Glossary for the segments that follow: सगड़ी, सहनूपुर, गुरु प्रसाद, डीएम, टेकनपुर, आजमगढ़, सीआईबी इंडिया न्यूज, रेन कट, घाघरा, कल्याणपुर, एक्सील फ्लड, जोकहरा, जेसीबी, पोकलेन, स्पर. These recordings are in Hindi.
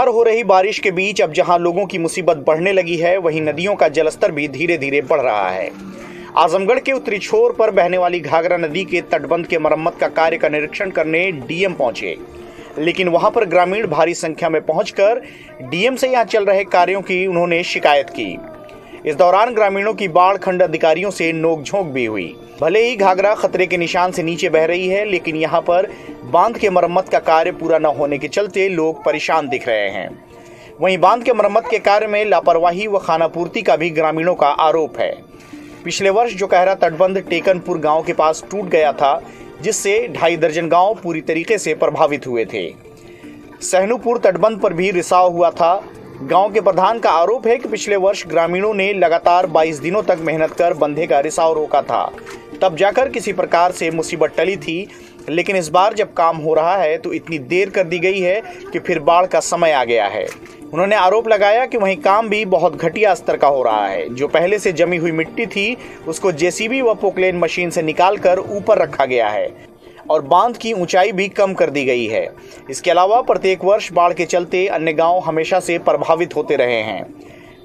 लगातार हो रही बारिश के बीच अब जहां लोगों की मुसीबत बढ़ने लगी है, वहीं नदियों का जलस्तर भी धीरे धीरे बढ़ रहा है। आजमगढ़ के उत्तरी छोर पर बहने वाली घाघरा नदी के तटबंध के मरम्मत का कार्य का निरीक्षण करने डीएम पहुंचे, लेकिन वहां पर ग्रामीण भारी संख्या में पहुंचकर डीएम से यहां चल रहे कार्यों की उन्होंने शिकायत की। इस दौरान ग्रामीणों की बाढ़ खंड अधिकारियों से नोकझोंक भी हुई। भले ही घाघरा खतरे के निशान से नीचे बह रही है, लेकिन यहां पर बांध के मरम्मत का कार्य पूरा न होने के चलते लोग परेशान दिख रहे हैं। वहीं बांध के मरम्मत के कार्य में लापरवाही व खानापूर्ति का भी ग्रामीणों का आरोप है। पिछले वर्ष जोकहरा तटबंध टेकनपुर गांव के पास टूट गया था, जिससे 2.5 दर्जन गांव पूरी तरीके से प्रभावित हुए थे। सहनूपुर तटबंध पर भी रिसाव हुआ था। गांव के प्रधान का आरोप है कि पिछले वर्ष ग्रामीणों ने लगातार 22 दिनों तक मेहनत कर बंधे का रिसाव रोका था, तब जाकर किसी प्रकार से मुसीबत टली थी, लेकिन इस बार जब काम हो रहा है तो इतनी देर कर दी गई है कि फिर बाढ़ का समय आ गया है। उन्होंने आरोप लगाया कि वहीं काम भी बहुत घटिया स्तर का हो रहा है। जो पहले से जमी हुई मिट्टी थी, उसको जेसीबी व पोकलेन मशीन से निकालकर ऊपर रखा गया है और बांध की ऊंचाई भी कम कर दी गई है। इसके अलावा प्रत्येक वर्ष बाढ़ के चलते अन्य गांव हमेशा से प्रभावित होते रहे हैं।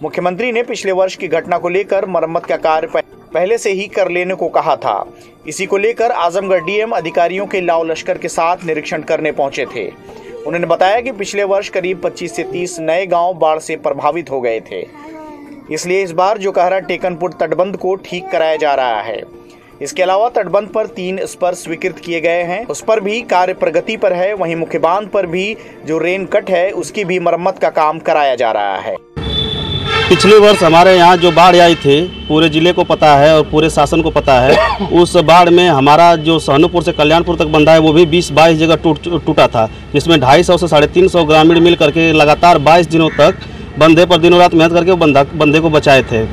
मुख्यमंत्री ने पिछले वर्ष की घटना को लेकर मरम्मत का कार्य पहले से ही कर लेने को कहा था। इसी को लेकर आजमगढ़ डीएम अधिकारियों के लाव लश्कर के साथ निरीक्षण करने पहुंचे थे। उन्होंने बताया कि पिछले वर्ष करीब 25 से 30 नए गांव बाढ़ से प्रभावित हो गए थे, इसलिए इस बार जोकहरा टेकनपुर तटबंध को ठीक कराया जा रहा है। इसके अलावा तटबंध पर 3 स्पर स्वीकृत किए गए हैं, उस पर भी कार्य प्रगति पर है। वहीं मुख्य बांध पर भी जो रेन कट है, उसकी भी मरम्मत का काम कराया जा रहा है। पिछले वर्ष हमारे यहाँ जो बाढ़ आई थी, पूरे जिले को पता है और पूरे शासन को पता है। उस बाढ़ में हमारा जो सहनूपुर से कल्याणपुर तक बंधा है, वो भी 20-22 जगह टूटा था, जिसमें 250 से 350 ग्रामीण मिल करके लगातार 22 दिनों तक बंधे पर दिनों रात मेहनत करके बंधे को बचाए थे।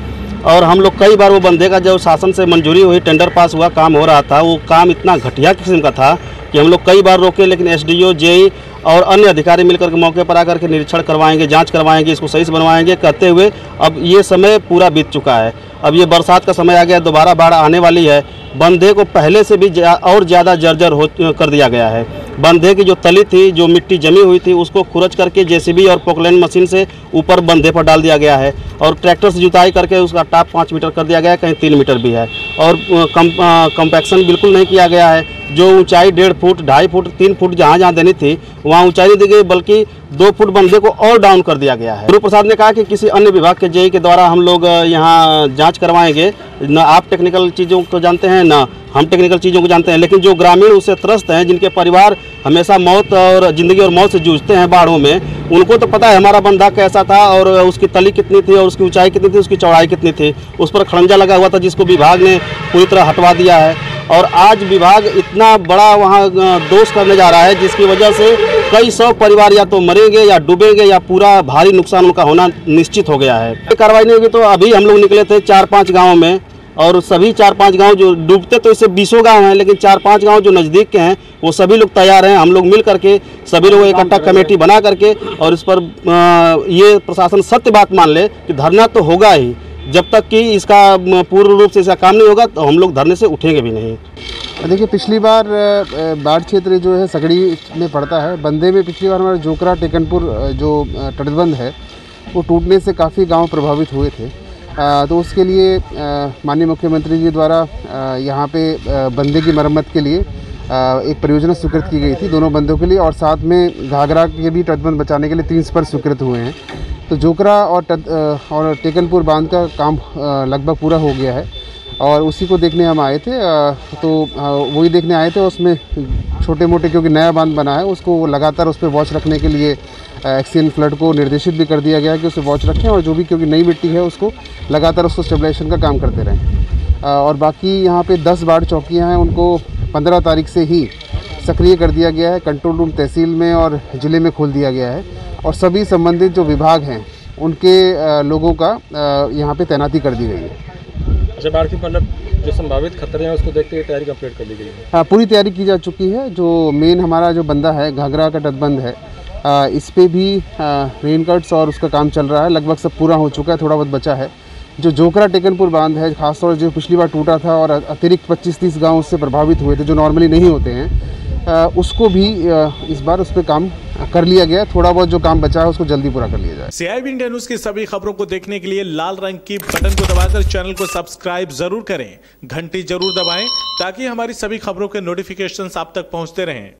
और हम लोग कई बार वो बंधे का जब शासन से मंजूरी हुई, टेंडर पास हुआ, काम हो रहा था, वो काम इतना घटिया किस्म का था कि हम लोग कई बार रोके, लेकिन एसडीओ, जेई और अन्य अधिकारी मिलकर के मौके पर आकर के निरीक्षण करवाएंगे, जांच करवाएंगे, इसको सही से बनवाएंगे कहते हुए अब ये समय पूरा बीत चुका है। अब ये बरसात का समय आ गया, दोबारा बाढ़ आने वाली है। बंधे को पहले से भी और ज़्यादा जर्जर कर दिया गया है। बंधे की जो तली थी, जो मिट्टी जमी हुई थी, उसको खुरच करके जेसीबी और पोकलेन मशीन से ऊपर बंधे पर डाल दिया गया है और ट्रैक्टर से जुताई करके उसका टॉप 5 मीटर कर दिया गया है, कहीं 3 मीटर भी है। और कंपैक्शन बिल्कुल नहीं किया गया है। जो ऊंचाई 1.5 फुट, 2.5 फुट, 3 फुट जहाँ देनी थी, वहाँ ऊंचाई नहीं दी गई, बल्कि 2 फुट बंधे को और डाउन कर दिया गया है। गुरु प्रसाद ने कहा कि किसी अन्य विभाग के जेई के द्वारा हम लोग यहाँ जांच करवाएंगे। न आप टेक्निकल चीज़ों को जानते हैं, न हम टेक्निकल चीज़ों को जानते हैं, लेकिन जो ग्रामीण उससे त्रस्त हैं, जिनके परिवार हमेशा मौत और ज़िंदगी और मौत से जूझते हैं बाढ़ों में, उनको तो पता है हमारा बंधा कैसा था और उसकी तली कितनी थी और उसकी ऊंचाई कितनी थी, उसकी चौड़ाई कितनी थी। उस पर खड़ंजा लगा हुआ था, जिसको विभाग ने पूरी तरह हटवा दिया है। और आज विभाग इतना बड़ा वहाँ दोष करने जा रहा है, जिसकी वजह से कई 100 परिवार या तो मरेंगे या डूबेंगे या पूरा भारी नुकसान उनका होना निश्चित हो गया है। कार्रवाई नहीं होगी तो अभी हम लोग निकले थे 4-5 गाँव में, और सभी 4-5 गांव जो डूबते तो इससे 20 गांव हैं, लेकिन 4-5 गांव जो नज़दीक के हैं, वो सभी लोग तैयार हैं। हम लोग मिल करके सभी लोग इकट्ठा कमेटी बना करके और इस पर ये प्रशासन सत्य बात मान ले कि धरना तो होगा ही। जब तक कि इसका पूर्ण रूप से इसका काम नहीं होगा, तो हम लोग धरने से उठेंगे भी नहीं। देखिए, पिछली बार बाढ़ क्षेत्र जो है सगड़ी में पड़ता है, बंधे में पिछली बार हमारा जोकहरा टेकनपुर जो तटबंध है, वो टूटने से काफ़ी गाँव प्रभावित हुए थे। तो उसके लिए माननीय मुख्यमंत्री जी द्वारा यहाँ पे बंधे की मरम्मत के लिए एक परियोजना स्वीकृत की गई थी दोनों बंधों के लिए, और साथ में घाघरा के भी तटबंध बचाने के लिए 3 स्पर स्वीकृत हुए हैं। तो जोकहरा और टेकनपुर बांध का काम लगभग पूरा हो गया है और उसी को देखने हम आए थे। तो वही देखने आए थे। उसमें छोटे मोटे, क्योंकि नया बांध बना है, उसको लगातार उस पर वॉच रखने के लिए एक्सील फ्लड को निर्देशित भी कर दिया गया है कि उसे वॉच रखें, और जो भी, क्योंकि नई मिट्टी है, उसको लगातार उसको स्टेबलाइजेशन का काम करते रहें। और बाकी यहाँ पे 10 बाढ़ चौकियाँ हैं, उनको 15 तारीख से ही सक्रिय कर दिया गया है। कंट्रोल रूम तहसील में और ज़िले में खोल दिया गया है और सभी संबंधित जो विभाग हैं उनके लोगों का यहाँ पर तैनाती कर दी गई है। अच्छा, बाढ़ की मतलब जो संभावित खतरे हैं उसको देखते हुए तैयारी कंप्लीट कर ली गई है। हाँ, पूरी तैयारी की जा चुकी है। जो मेन हमारा जो बंदा है, घाघरा का तटबंध है, इस पे भी रेनकट्स और उसका काम चल रहा है। लगभग सब पूरा हो चुका है, थोड़ा बहुत बचा है। जो जोकहरा टेकनपुर बांध है, खासतौर जो पिछली बार टूटा था और अतिरिक्त 25-30 गाँव उससे प्रभावित हुए थे, जो नॉर्मली नहीं होते हैं, उसको भी इस बार उस पर काम कर लिया गया, थोड़ा बहुत जो काम बचा है उसको जल्दी पूरा कर लिया जाए। सीआईबी इंडिया न्यूज की सभी खबरों को देखने के लिए लाल रंग की बटन को दबाकर चैनल को सब्सक्राइब जरूर करें, घंटी जरूर दबाएं ताकि हमारी सभी खबरों के नोटिफिकेशन आप तक पहुँचते रहें।